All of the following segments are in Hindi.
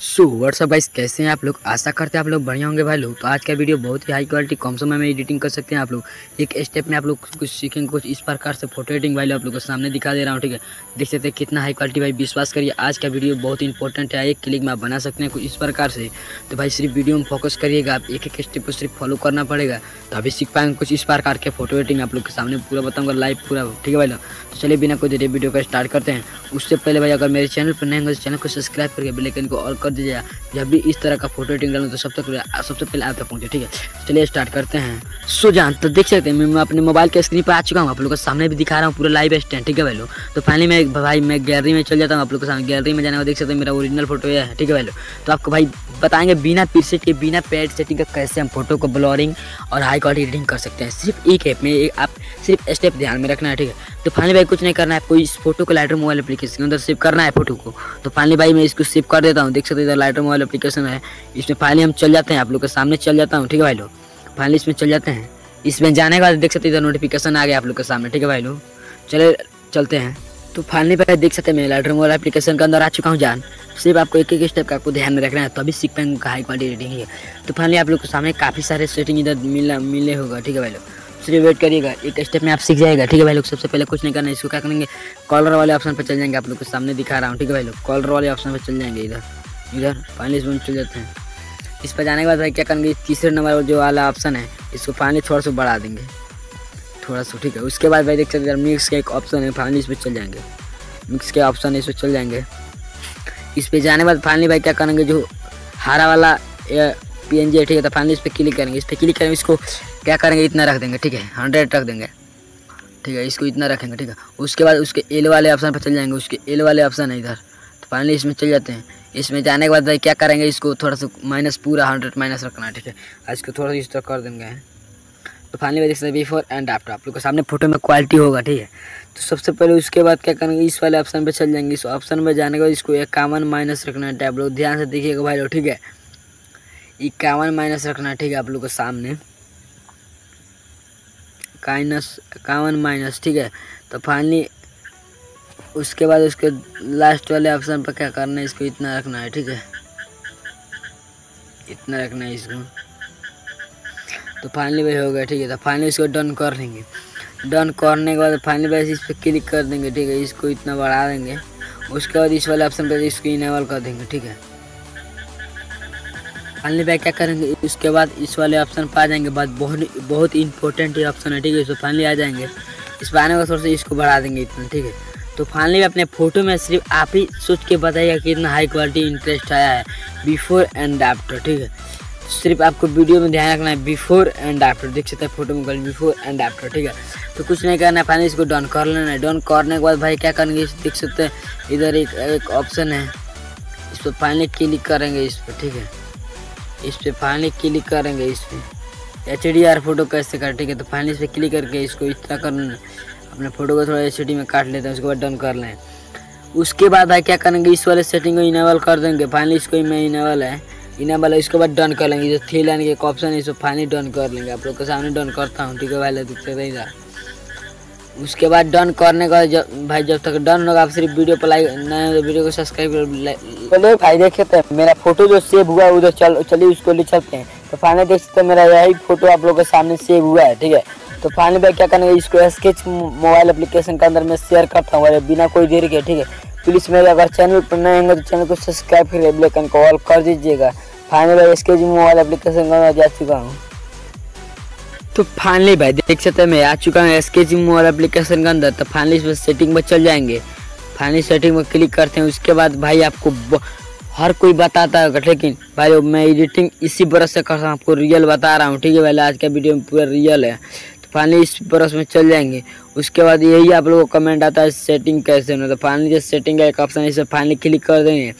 सो व्हाट्सअप गाइस, कैसे हैं आप लोग। आशा करते हैं आप लोग बढ़िया होंगे भाई लोग। तो आज का वीडियो बहुत ही हाई क्वालिटी कम समय में एडिटिंग कर सकते हैं आप लोग। एक स्टेप में आप लोग कुछ सीखेंगे, कुछ इस प्रकार से फोटो एडिटिंग भाई लोग आप लोग को सामने दिखा दे रहा हूँ। ठीक है, देख सकते हैं कितना हाई क्वालिटी भाई। विश्वास करिए आज का वीडियो बहुत इंपॉर्टेंट है, एक क्लिक में आप बना सकते हैं कुछ इस प्रकार से। तो भाई सिर्फ वीडियो में फोकस करिएगा, आप एक एक स्टेप को सिर्फ फॉलो करना पड़ेगा, तो अभी सीख पाएंगे कुछ इस प्रकार के फोटो एडिटिंग। आप लोग के सामने पूरा बताऊँगा लाइव पूरा। ठीक है भाई लोग, तो चलिए बिना कोई देरी वीडियो का स्टार्ट करते हैं। उससे पहले भाई अगर मेरे चैनल पर नए होंगे तो चैनल को सब्सक्राइब करके बेल आइकन को ऑल कर दीजिए, जब भी इस तरह का फोटो एडिटिंग डालूँ तो सबसे पहले आप तक पहुँचे। ठीक है, चलिए स्टार्ट करते हैं। सो जान तो देख सकते हैं मैं अपने मोबाइल के स्क्रीन पर आ चुका हूँ, आप लोगों के सामने भी दिखा रहा हूँ पूरा लाइव स्टैंड। ठीक है भाई लोग, तो फाइनली मैं गैलरी में चल जाता हूँ। आप लोगों के सामने गैलरी में जाने को देख सकते हैं मेरा ओरिजिनल फोटो है। ठीक है भाई लोग, तो आपको भाई बताएंगे बिना प्रीसेट के, बिना पैड सेटिंग का कैसे हम फोटो को ब्लरिंग और हाई क्वालिटी एडिटिंग कर सकते हैं। सिर्फ एक ऐप में, आप सिर्फ स्टेप ध्यान में रखना है। ठीक है, तो फाइनली भाई कुछ नहीं करना है, कोई इस फोटो को लाइटरूम मोबाइल एप्लीकेशन के अंदर सेव करना है फोटो को। तो फाइनली भाई मैं इसको सेव कर देता हूँ। देख सकते हैं लाइटरूम मोबाइल एप्लीकेशन है, इसमें फाइनली हम चल जाते हैं। आप लोग के सामने चल जाता हूँ। ठीक है भाई लोग, फाइनली इसमें चल जाते हैं। इसमें जाने के बाद देख सकते हैं इधर नोटिफिकेशन आ गया आप लोग के सामने। ठीक है भाई लोग, चले चलते हैं। तो फाइनली भाई देख सकते हैं मैं लाइटरूम मोबाइल एप्लीकेशन के अंदर आ चुका हूँ जान। सिर्फ आपको एक एक स्टेप का आपको ध्यान में रखना है, तो अभी सीख पाएंगे हाई क्वालिटी एडिटिंग है। तो फाइनली आप लोग के सामने काफ़ी सारे सेटिंग इधर मिले होगा। ठीक है भाई लोग, सिर्फ वेट करिएगा, एक स्टेप में आप सीख जाएगा। ठीक है भाई लोग, सबसे पहले कुछ नहीं करना है, इसको क्या करेंगे कॉलर वाले ऑप्शन पर चल जाएंगे। आप लोग के सामने दिखा रहा हूँ। ठीक है भाई लोग, कॉलर वाले ऑप्शन पर चल जाएंगे इधर फाइनली इसमें चल जाते हैं। इस पर जाने के बाद भाई क्या करेंगे, तीसरे नंबर जो वाला ऑप्शन है इसको फाइनली थोड़ा सा बढ़ा देंगे थोड़ा सा। ठीक है, उसके बाद भाई देख सकते हैं मिक्स का एक ऑप्शन है, फाइनली इस पर चल जाएंगे। मिक्स के ऑप्शन है इस पर चल जाएंगे। इस पर जाने के बाद फाइनली भाई क्या करेंगे जो हरा वाला PNG है। ठीक है, तो फाइनली इस पर क्लिक करेंगे। इस पर क्लिक करेंगे, इसको क्या करेंगे इतना रख देंगे। ठीक है, 100 रख देंगे। ठीक है, इसको इतना रखेंगे। ठीक है, उसके बाद उसके एल वाले ऑप्शन पर चल जाएंगे। उसके एल वाले ऑप्शन है इधर, तो फाइनली इसमें चल जाते हैं। इसमें जाने के बाद भाई क्या करेंगे, इसको थोड़ा सा माइनस पूरा 100 रखना है। ठीक है, इसको थोड़ा सा इस तरह कर देंगे। तो फाइनली भाई देख सकते बिफोर एंड आफ्टर आप लोग के सामने फोटो में क्वालिटी होगा। ठीक है, तो सबसे पहले उसके बाद क्या करेंगे इस वाले ऑप्शन पे चल जाएंगे। इस ऑप्शन में जाने के बाद इसको 51 रखना है। आप लोग ध्यान से देखिएगा भाई लोग। ठीक है, 51 रखना है। ठीक है, आप लोग के सामने काइनस 51। ठीक है, तो फाइनली उसके बाद उसके लास्ट वाले ऑप्शन पर क्या करना है, इसको इतना रखना है। ठीक है, इतना रखना है इसको। तो फाइनली भाई हो गया। ठीक है, तो फाइनली इसको डन कर देंगे। डन करने के बाद फाइनली भाई इस पर क्लिक कर देंगे। ठीक है, इसको इतना बढ़ा देंगे। उसके बाद इस वाले ऑप्शन पर इसको इनेबल कर देंगे। ठीक है, फाइनली भाई क्या करेंगे उसके बाद इस वाले ऑप्शन पर आ जाएंगे। बात बहुत इंपॉर्टेंट ये ऑप्शन है। ठीक है, इसको फाइनली आ जाएंगे। इस पर आने का थोड़ा सा इसको बढ़ा देंगे इतना। ठीक है, तो फाइनली अपने फ़ोटो में सिर्फ आप ही सोच के बताइएगा कि इतना हाई क्वालिटी इंटरेस्ट आया है बिफोर एंड आफ्टर। ठीक है, सिर्फ आपको वीडियो में ध्यान रखना है बिफोर एंड आफ्टर। देख सकते हैं फोटो में बिफोर एंड आफ्टर। ठीक है, तो कुछ नहीं करना है, फाइनली इसको डन कर लेना है। डन करने के बाद भाई क्या करेंगे, देख सकते हैं इधर एक ऑप्शन है, इस पर फाइनली क्लिक करेंगे इस पर। ठीक है, इस पर फाइनली क्लिक करेंगे। इस पर HDR फोटो कैसे कर। ठीक है, तो फाइनली इस पर क्लिक करके इसको इतना करना है, अपने फोटो को थोड़ा HDR में काट लेते हैं। उसके बाद डन कर लें। उसके बाद भाई क्या करेंगे इस वाले सेटिंग को इनेबल कर देंगे। फाइनली इसको मैं इनेबल है इसके बाद डन कर लेंगे। जो 3 लाइन के एक ऑप्शन है इसको फाइनली डन कर लेंगे। आप लोग के सामने डन करता हूँ। ठीक है भाई, दिखते नहीं था। उसके बाद डन करने का भाई जब तक डन होगा आप सिर्फ वीडियो पर लाइक नए वीडियो को सब्सक्राइब कर। चलो भाई देख सकते हैं मेरा फोटो जो सेव हुआ है उधर चलिए उसको ले चलते हैं। तो फाइनली देख सकते हैं मेरा यही फोटो आप लोग के सामने सेव हुआ है। ठीक है, तो फाइनली भाई क्या करेंगे इसको स्केच मोबाइल एप्लीकेशन के अंदर मैं शेयर करता हूँ बिना कोई देरी के। ठीक है, प्लीज़ मेरे अगर चैनल पर नए होंगे तो चैनल को सब्सक्राइब करके बेल आइकन को ऑल कर दीजिएगा। फाइनली भाई स्केच मोबाइल एप्लीकेशन के अंदर जा चुका हूँ। तो फाइनली भाई देख सकते हैं मैं आ चुका हूँ स्केच मोबाइल एप्लीकेशन के अंदर। तो फाइनली इसमें सेटिंग में चल जाएंगे। फाइनली सेटिंग में क्लिक करते हैं। उसके बाद भाई आपको हर कोई बताता है, लेकिन भाई मैं एडिटिंग इसी ब्रश से करता हूँ, आपको रियल बता रहा हूँ। ठीक है भाई, आज का वीडियो में पूरा रियल है। फाइनली इस ब्रश में चल जाएंगे। उसके बाद यही आप लोगों को कमेंट आता है सेटिंग कैसे होना। तो फाइनली जो सेटिंग का एक ऑप्शन है इसे फाइनली क्लिक कर देंगे।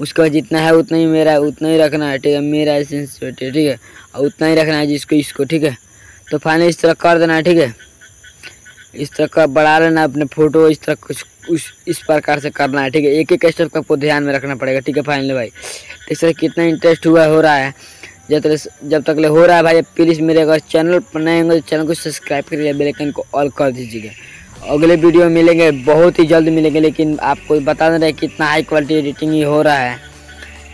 उसके बाद जितना है उतना ही मेरा उतना ही रखना है। ठीक है, मेरा एसेंस है। ठीक है, और उतना ही रखना है जिसको इसको। ठीक है, तो फाइनली इस तरह कर देना है। ठीक है, इस तरह का बढ़ा लेना अपने फोटो, इस तरह कुछ इस प्रकार से करना है। ठीक है, एक एक स्टेप का आपको ध्यान में रखना पड़ेगा। ठीक है, फाइनली भाई देख सकते कितना इंटरेस्ट हुआ हो रहा है। जब तक ले हो रहा है भाई प्लीज़ मेरे अगर चैनल पर नए होंगे तो चैनल को सब्सक्राइब करिए, बेल आइकन को ऑल कर दीजिएगा। अगले वीडियो मिलेंगे, बहुत ही जल्द मिलेंगे। लेकिन आपको बता दें कितना हाई क्वालिटी एडिटिंग ही हो रहा है।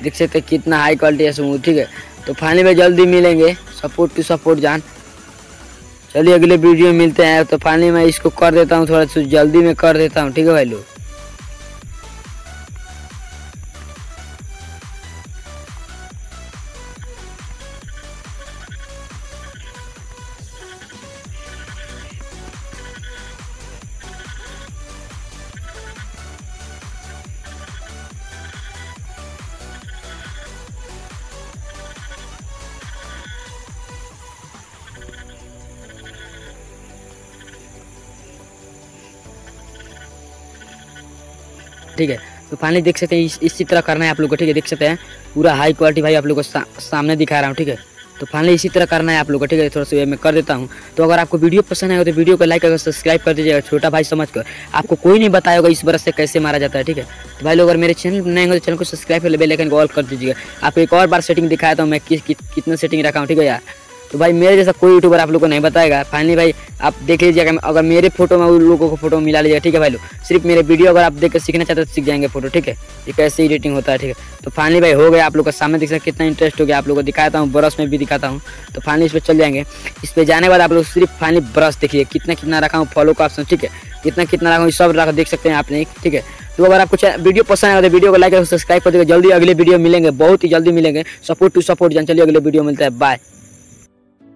देख सकते हैं कितना हाई क्वालिटी है स्मूथ। ठीक है, तो फाइनली में जल्दी मिलेंगे सपोर्ट टू सपोर्ट जान। चलिए अगले वीडियो में मिलते हैं। तो फाइनली मैं इसको कर देता हूँ, थोड़ा जल्दी में कर देता हूँ। ठीक है भाई लोग, ठीक है। तो फाइनली देख सकते हैं इसी तरह करना है आप लोग को। ठीक है, देख सकते हैं पूरा हाई क्वालिटी भाई आप लोग को सामने दिखा रहा हूँ। ठीक है, तो फाइनली इसी तरह करना है आप लोग को। ठीक है, थोड़ा सा मैं कर देता हूँ। तो अगर आपको वीडियो पसंद आएगा तो वीडियो को लाइक और सब्सक्राइब कर दीजिएगा। छोटा भाई समझ कर, आपको कोई नहीं बताया होगा इस ब्रश से कैसे मारा जाता है। ठीक है, तो भाई लोग अगर मेरे चैनल बनाएंगे तो चैनल को सब्सक्राइब कर ले, बेल आइकन को ऑल कर दीजिएगा। आपको एक और बार सेटिंग दिखाया था मैं कितना सेटिंग रखा हूँ। ठीक है यार, तो भाई मेरे जैसा कोई यूट्यूबर आप लोग को नहीं बताएगा। फाइनली भाई आप देख लीजिएगा, अगर मेरे फोटो में उन लोगों को फोटो मिला लीजिएगा। ठीक है भाई लोग, सिर्फ मेरे वीडियो अगर आप देख कर सीखना चाहते हो तो सीख जाएंगे फोटो। ठीक है, ये कैसे एडिटिंग होता है। ठीक है, तो फाइनली भाई हो गया आप लोग का सामने। देख सकते कितना इंटरेस्ट हो गया आप लोग को, दिखाता हूँ ब्रश में भी दिखाता हूँ। तो फाइनली इस पर चल जाएंगे। इस पर जाने के बाद आप लोग सिर्फ फाइनली ब्रश देखिए कितना रखा हूँ, फॉलो का ऑप्शन। ठीक है, कितना रखा हूँ सब रखा, देख सकते हैं आपने। ठीक है, तो अगर आपको वीडियो पसंद आएगा तो वीडियो को लाइक और सब्सक्राइब कर देगा। जल्दी अगले वीडियो मिलेंगे, बहुत ही जल्दी मिलेंगे सपोर्ट टू सपोर्ट जान। चलिए अगले वीडियो मिलता है, बाय।